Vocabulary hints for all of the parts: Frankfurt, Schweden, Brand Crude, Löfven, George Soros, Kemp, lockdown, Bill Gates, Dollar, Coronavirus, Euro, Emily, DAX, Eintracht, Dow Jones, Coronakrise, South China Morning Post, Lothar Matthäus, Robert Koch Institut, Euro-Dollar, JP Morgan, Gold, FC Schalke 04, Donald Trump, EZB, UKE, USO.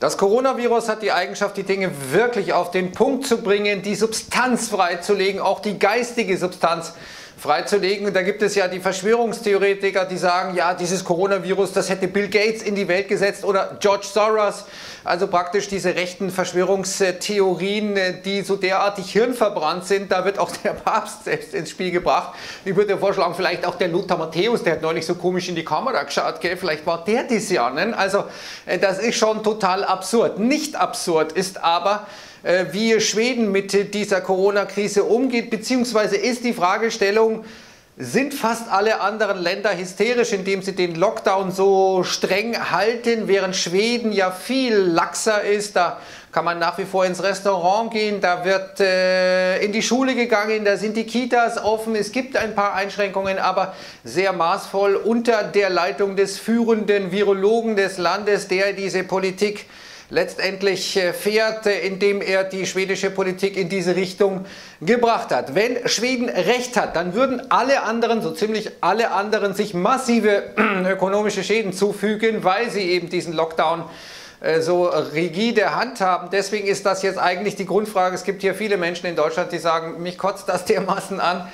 Das Coronavirus hat die Eigenschaft, die Dinge wirklich auf den Punkt zu bringen, die Substanz freizulegen, auch die geistige Substanz freizulegen. Und da gibt es ja die Verschwörungstheoretiker, die sagen, ja, dieses Coronavirus, das hätte Bill Gates in die Welt gesetzt oder George Soros. Also praktisch diese rechten Verschwörungstheorien, die so derartig hirnverbrannt sind, da wird auch der Papst selbst ins Spiel gebracht. Ich würde vorschlagen, vielleicht auch der Lothar Matthäus, der hat neulich so komisch in die Kamera geschaut, gell? Vielleicht war der das ja, ne? Also das ist schon total absurd. Nicht absurd ist aber, wie Schweden mit dieser Corona-Krise umgeht, beziehungsweise ist die Fragestellung, sind fast alle anderen Länder hysterisch, indem sie den Lockdown so streng halten, während Schweden ja viel laxer ist, da kann man nach wie vor ins Restaurant gehen, da wird in die Schule gegangen, da sind die Kitas offen, es gibt ein paar Einschränkungen, aber sehr maßvoll unter der Leitung des führenden Virologen des Landes, der diese Politik letztendlich fährt, indem er die schwedische Politik in diese Richtung gebracht hat. Wenn Schweden recht hat, dann würden alle anderen, so ziemlich alle anderen, sich massive ökonomische Schäden zufügen, weil sie eben diesen Lockdown so rigide handhaben. Deswegen ist das jetzt eigentlich die Grundfrage. Es gibt hier viele Menschen in Deutschland, die sagen, mich kotzt das dermaßen an.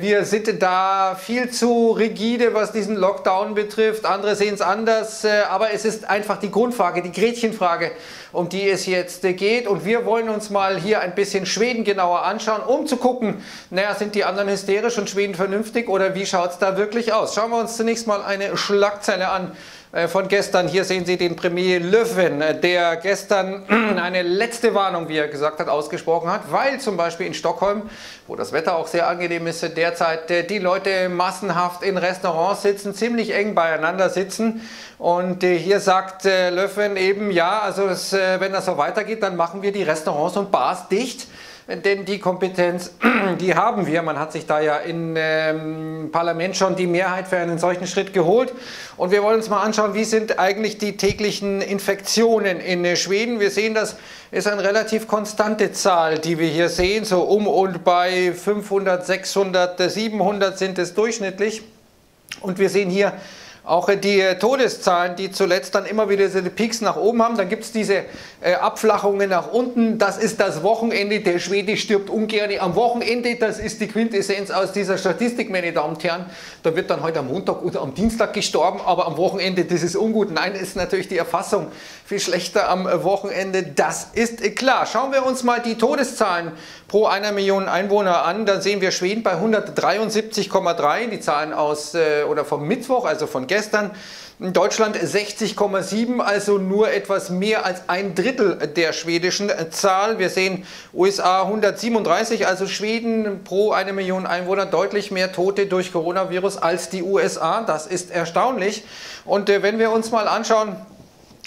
Wir sind da viel zu rigide, was diesen Lockdown betrifft. Andere sehen es anders, aber es ist einfach die Grundfrage, die Gretchenfrage, um die es jetzt geht. Und wir wollen uns mal hier ein bisschen Schweden genauer anschauen, um zu gucken, naja, sind die anderen hysterisch und Schweden vernünftig oder wie schaut es da wirklich aus? Schauen wir uns zunächst mal eine Schlagzeile an von gestern. Hier sehen Sie den Premier Löfven, der gestern eine letzte Warnung, wie er gesagt hat, ausgesprochen hat, weil zum Beispiel in Stockholm, wo das Wetter auch sehr angenehm ist derzeit, die Leute massenhaft in Restaurants sitzen, ziemlich eng beieinander sitzen. Und hier sagt Löfven eben, ja, also wenn das so weitergeht, dann machen wir die Restaurants und Bars dicht. Denn die Kompetenz, die haben wir. Man hat sich da ja im Parlament schon die Mehrheit für einen solchen Schritt geholt. Und wir wollen uns mal anschauen, wie sind eigentlich die täglichen Infektionen in Schweden. Wir sehen, das ist eine relativ konstante Zahl, die wir hier sehen. So um und bei 500, 600, 700 sind es durchschnittlich. Und wir sehen hier auch die Todeszahlen, die zuletzt dann immer wieder diese Peaks nach oben haben. Dann gibt es diese Abflachungen nach unten. Das ist das Wochenende. Der Schwede stirbt ungern am Wochenende. Das ist die Quintessenz aus dieser Statistik, meine Damen und Herren. Da wird dann heute am Montag oder am Dienstag gestorben, aber am Wochenende, das ist ungut. Nein, ist natürlich die Erfassung viel schlechter am Wochenende. Das ist klar. Schauen wir uns mal die Todeszahlen pro einer Million Einwohner an. Dann sehen wir Schweden bei 173,3. Die Zahlen aus oder vom Mittwoch, also von gestern. In Deutschland 60,7, also nur etwas mehr als ein Drittel der schwedischen Zahl. Wir sehen USA 137, also Schweden pro eine Million Einwohner deutlich mehr Tote durch Coronavirus als die USA. Das ist erstaunlich. Und wenn wir uns mal anschauen,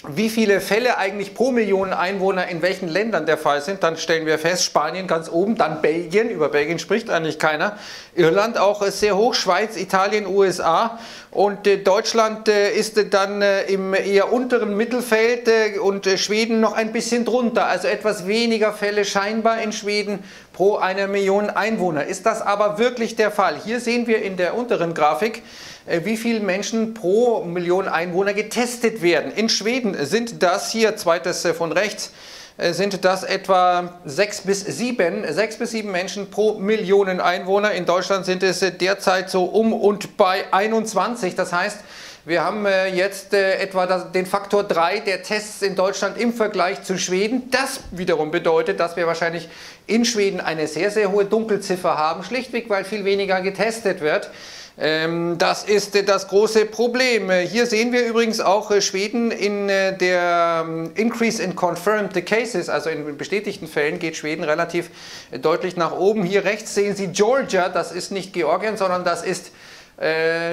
wie viele Fälle eigentlich pro Million Einwohner in welchen Ländern der Fall sind, dann stellen wir fest, Spanien ganz oben, dann Belgien, über Belgien spricht eigentlich keiner, Irland auch sehr hoch, Schweiz, Italien, USA und Deutschland ist dann im eher unteren Mittelfeld und Schweden noch ein bisschen drunter, also etwas weniger Fälle scheinbar in Schweden pro einer Million Einwohner. Ist das aber wirklich der Fall? Hier sehen wir in der unteren Grafik, wie viele Menschen pro Million Einwohner getestet werden. In Schweden sind das hier, zweites von rechts, sind das etwa 6 bis 7 Menschen pro Millionen Einwohner. In Deutschland sind es derzeit so um und bei 21. Das heißt, wir haben jetzt etwa den Faktor 3 der Tests in Deutschland im Vergleich zu Schweden. Das wiederum bedeutet, dass wir wahrscheinlich in Schweden eine sehr, sehr hohe Dunkelziffer haben, schlichtweg, weil viel weniger getestet wird. Das ist das große Problem. Hier sehen wir übrigens auch Schweden in der Increase in Confirmed Cases, also in bestätigten Fällen geht Schweden relativ deutlich nach oben. Hier rechts sehen Sie Georgia, das ist nicht Georgien, sondern das ist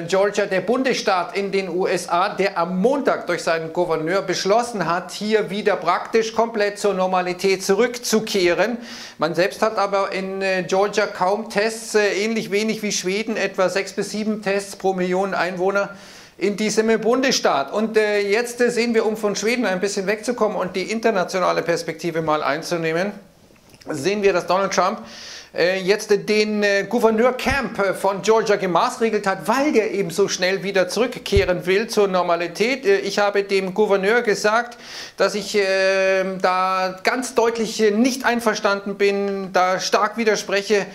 Georgia, der Bundesstaat in den USA, der am Montag durch seinen Gouverneur beschlossen hat, hier wieder praktisch komplett zur Normalität zurückzukehren. Man selbst hat aber in Georgia kaum Tests, ähnlich wenig wie Schweden, etwa 6 bis 7 Tests pro Million Einwohner in diesem Bundesstaat. Und jetzt sehen wir, um von Schweden ein bisschen wegzukommen und die internationale Perspektive mal einzunehmen, sehen wir, dass Donald Trump jetzt den Gouverneur Kemp von Georgia gemaßregelt hat, weil der eben so schnell wieder zurückkehren will zur Normalität. Ich habe dem Gouverneur gesagt, dass ich da ganz deutlich nicht einverstanden bin, da stark widerspreche,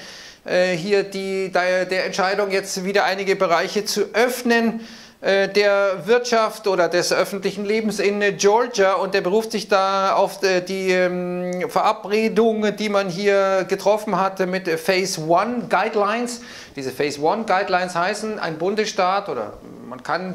hier der Entscheidung jetzt wieder einige Bereiche zu öffnen der Wirtschaft oder des öffentlichen Lebens in Georgia, und der beruft sich da auf die Verabredung, die man hier getroffen hatte mit Phase-1-Guidelines. Diese Phase-1-Guidelines heißen, ein Bundesstaat oder man kann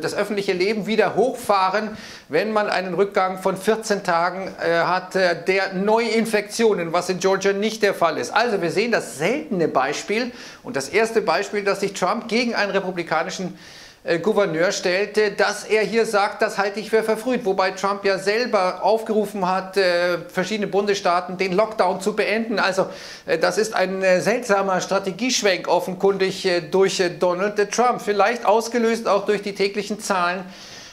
das öffentliche Leben wieder hochfahren, wenn man einen Rückgang von 14 Tagen hat der Neuinfektionen, was in Georgia nicht der Fall ist. Also wir sehen das seltene Beispiel und das erste Beispiel, dass sich Trump gegen einen republikanischen Gouverneur stellte, dass er hier sagt, das halte ich für verfrüht, wobei Trump ja selber aufgerufen hat, verschiedene Bundesstaaten den Lockdown zu beenden. Also das ist ein seltsamer Strategieschwenk offenkundig durch Donald Trump, vielleicht ausgelöst auch durch die täglichen Zahlen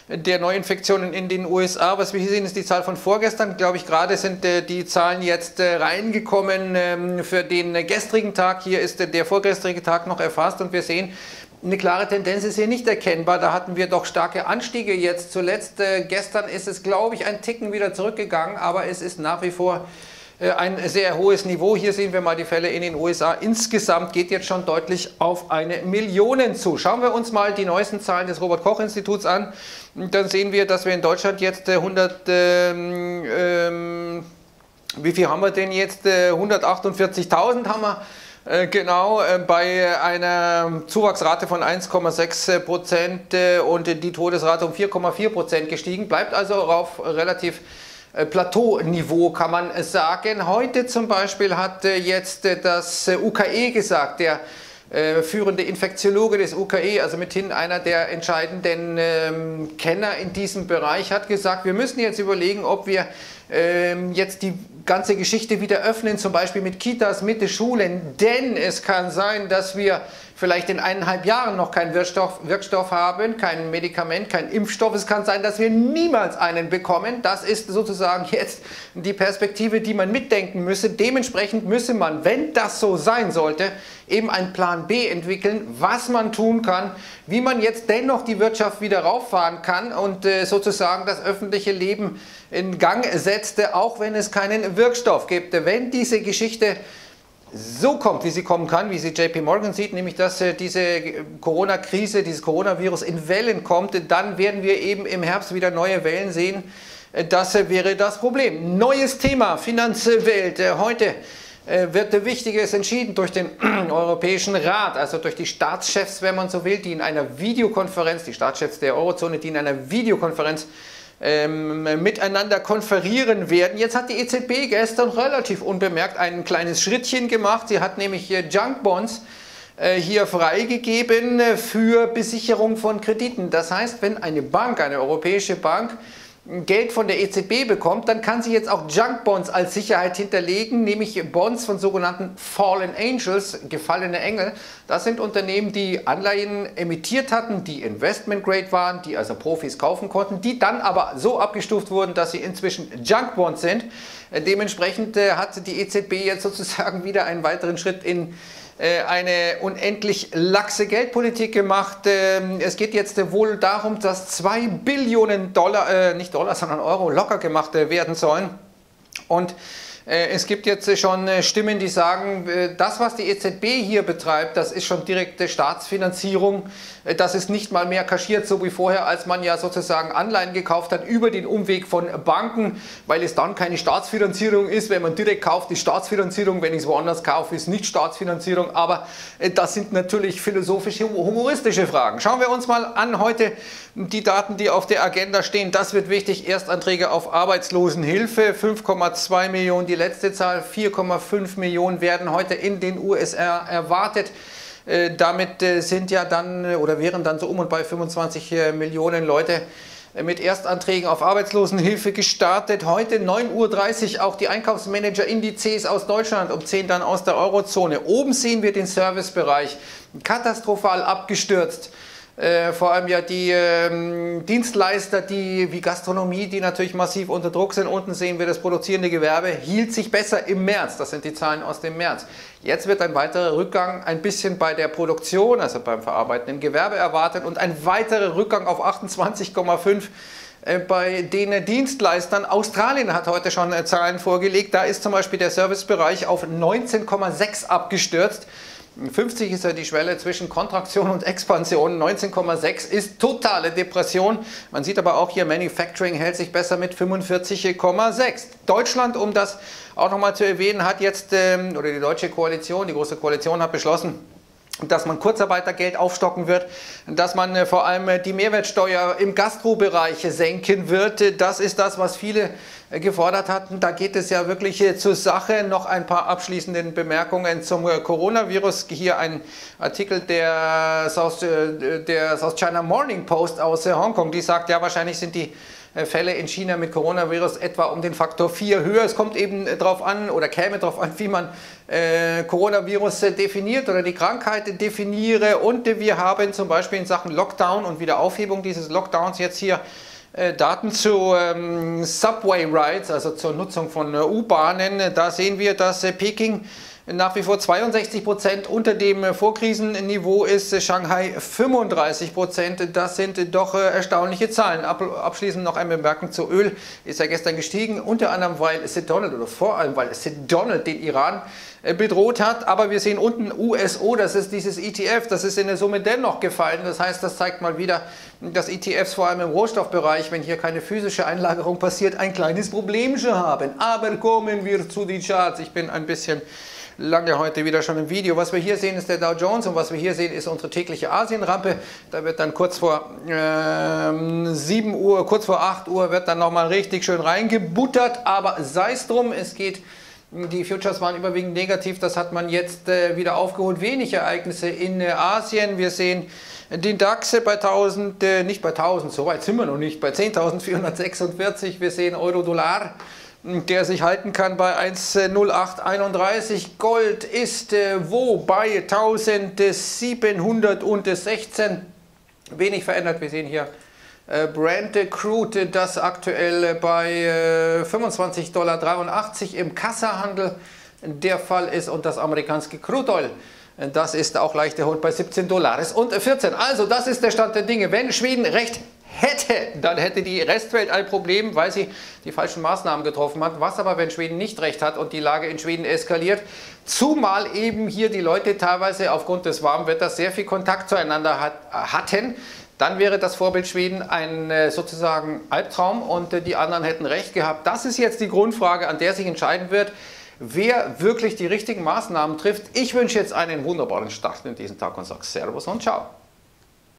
der Neuinfektionen in den USA. Was wir hier sehen, ist die Zahl von vorgestern. Glaube ich, gerade sind die Zahlen jetzt reingekommen für den gestrigen Tag. Hier ist der vorgestrige Tag noch erfasst und wir sehen, eine klare Tendenz ist hier nicht erkennbar. Da hatten wir doch starke Anstiege jetzt zuletzt. Gestern ist es, glaube ich, ein Ticken wieder zurückgegangen, aber es ist nach wie vor ein sehr hohes Niveau. Hier sehen wir mal die Fälle in den USA. Insgesamt geht jetzt schon deutlich auf 1 Million zu. Schauen wir uns mal die neuesten Zahlen des Robert Koch Instituts an. Dann sehen wir, dass wir in Deutschland jetzt 148.000 haben wir. Genau, bei einer Zuwachsrate von 1,6% und die Todesrate um 4,4% gestiegen. Bleibt also auf relativ Plateauniveau, kann man sagen. Heute zum Beispiel hat jetzt das UKE gesagt, der führende Infektiologe des UKE, also mithin einer der entscheidenden Kenner in diesem Bereich, hat gesagt, wir müssen jetzt überlegen, ob wir jetzt die ganze Geschichte wieder öffnen, zum Beispiel mit Kitas, mit Schulen, denn es kann sein, dass wir vielleicht in 1,5 Jahren noch keinen Wirkstoff haben, kein Medikament, kein Impfstoff. Es kann sein, dass wir niemals einen bekommen. Das ist sozusagen jetzt die Perspektive, die man mitdenken müsse. Dementsprechend müsse man, wenn das so sein sollte, eben einen Plan B entwickeln, was man tun kann, wie man jetzt dennoch die Wirtschaft wieder rauffahren kann und sozusagen das öffentliche Leben in Gang setzte, auch wenn es keinen Wirkstoff gibt. Wenn diese Geschichte so kommt, wie sie kommen kann, wie sie JP Morgan sieht, nämlich dass diese Corona-Krise, dieses Coronavirus in Wellen kommt, dann werden wir eben im Herbst wieder neue Wellen sehen. Das wäre das Problem. Neues Thema, Finanzwelt. Heute wird Wichtiges entschieden durch den Europäischen Rat, also durch die Staatschefs, wenn man so will, die in einer Videokonferenz, die Staatschefs der Eurozone, die in einer Videokonferenz miteinander konferieren werden. Jetzt hat die EZB gestern relativ unbemerkt ein kleines Schrittchen gemacht. Sie hat nämlich Junkbonds hier freigegeben für Besicherung von Krediten. Das heißt, wenn eine Bank, eine europäische Bank, Geld von der EZB bekommt, dann kann sie jetzt auch Junkbonds als Sicherheit hinterlegen, nämlich Bonds von sogenannten Fallen Angels, gefallene Engel. Das sind Unternehmen, die Anleihen emittiert hatten, die Investment Grade waren, die also Profis kaufen konnten, die dann aber so abgestuft wurden, dass sie inzwischen Junkbonds sind. Dementsprechend hat die EZB jetzt sozusagen wieder einen weiteren Schritt in eine unendlich laxe Geldpolitik gemacht. Es geht jetzt wohl darum, dass 2 Billionen Dollar, nicht Dollar, sondern Euro locker gemacht werden sollen. Und es gibt jetzt schon Stimmen, die sagen, das, was die EZB hier betreibt, das ist schon direkte Staatsfinanzierung. Das ist nicht mal mehr kaschiert, so wie vorher, als man ja sozusagen Anleihen gekauft hat über den Umweg von Banken, weil es dann keine Staatsfinanzierung ist. Wenn man direkt kauft, ist Staatsfinanzierung. Wenn ich es woanders kaufe, ist nicht Staatsfinanzierung. Aber das sind natürlich philosophische, humoristische Fragen. Schauen wir uns mal an heute die Daten, die auf der Agenda stehen. Das wird wichtig. Erstanträge auf Arbeitslosenhilfe, 5,2 Millionen. Die letzte Zahl, 4,5 Millionen werden heute in den USA erwartet. Damit sind ja dann oder wären dann so um und bei 25 Millionen Leute mit Erstanträgen auf Arbeitslosenhilfe gestartet. Heute 9:30 Uhr auch die Einkaufsmanager-Indizes aus Deutschland, um 10 Uhr dann aus der Eurozone. Oben sehen wir den Servicebereich katastrophal abgestürzt. vor allem ja die Dienstleister, die wie Gastronomie, die natürlich massiv unter Druck sind. Unten sehen wir das produzierende Gewerbe, hielt sich besser im März. Das sind die Zahlen aus dem März. Jetzt wird ein weiterer Rückgang ein bisschen bei der Produktion, also beim verarbeitenden Gewerbe erwartet und ein weiterer Rückgang auf 28,5 bei den Dienstleistern. Australien hat heute schon Zahlen vorgelegt. Da ist zum Beispiel der Servicebereich auf 19,6 abgestürzt. 50 ist ja die Schwelle zwischen Kontraktion und Expansion, 19,6 ist totale Depression. Man sieht aber auch hier, Manufacturing hält sich besser mit 45,6. Deutschland, um das auch nochmal zu erwähnen, hat jetzt, oder die deutsche Koalition, die Große Koalition hat beschlossen, dass man Kurzarbeitergeld aufstocken wird, dass man vor allem die Mehrwertsteuer im Gastrobereich senken wird. Das ist das, was viele gefordert hatten. Da geht es ja wirklich zur Sache. Noch ein paar abschließende Bemerkungen zum Coronavirus. Hier ein Artikel der South China Morning Post aus Hongkong. Die sagt, ja, wahrscheinlich sind die Fälle in China mit Coronavirus etwa um den Faktor 4 höher. Es kommt eben darauf an oder käme darauf an, wie man Coronavirus definiert oder die Krankheit definiere. Und wir haben zum Beispiel in Sachen Lockdown und Wiederaufhebung dieses Lockdowns jetzt hier Daten zu Subway Rides, also zur Nutzung von U-Bahnen. Da sehen wir, dass Peking nach wie vor 62% unter dem Vorkrisenniveau ist, Shanghai 35%. Das sind doch erstaunliche Zahlen. Abschließend noch eine Bemerkung zu Öl. Ist ja gestern gestiegen, unter anderem, weil Sid Donald, oder vor allem, weil Sid Donald den Iran bedroht hat. Aber wir sehen unten USO, das ist dieses ETF, das ist in der Summe dennoch gefallen. Das heißt, das zeigt mal wieder, dass ETFs vor allem im Rohstoffbereich, wenn hier keine physische Einlagerung passiert, ein kleines Problem schon haben. Aber kommen wir zu den Charts. Ich bin ein bisschen lange heute wieder schon im Video. Was wir hier sehen, ist der Dow Jones und was wir hier sehen, ist unsere tägliche Asienrampe. Da wird dann kurz vor 7 Uhr, kurz vor 8 Uhr wird dann nochmal richtig schön reingebuttert. Aber sei es drum, es geht, die Futures waren überwiegend negativ. Das hat man jetzt wieder aufgeholt. Wenig Ereignisse in Asien. Wir sehen den DAX bei 1000, nicht bei 1000, so weit sind wir noch nicht, bei 10.446. Wir sehen Euro-Dollar, der sich halten kann bei 1,0831. Gold ist wo? Bei 1716. Wenig verändert. Wir sehen hier Brand Crude, das aktuell bei 25,83 Dollar im Kassahandel der Fall ist. Und das amerikanische Crude Oil, das ist auch leicht erholt bei 17 Dollar und 14. Also das ist der Stand der Dinge. Wenn Schweden recht hätte, dann hätte die Restwelt ein Problem, weil sie die falschen Maßnahmen getroffen hat. Was aber, wenn Schweden nicht recht hat und die Lage in Schweden eskaliert, zumal eben hier die Leute teilweise aufgrund des warmen Wetters sehr viel Kontakt zueinander hatten, dann wäre das Vorbild Schweden ein sozusagen Albtraum und die anderen hätten recht gehabt. Das ist jetzt die Grundfrage, an der sich entscheiden wird, wer wirklich die richtigen Maßnahmen trifft. Ich wünsche jetzt einen wunderbaren Start in diesen Tag und sage Servus und Ciao.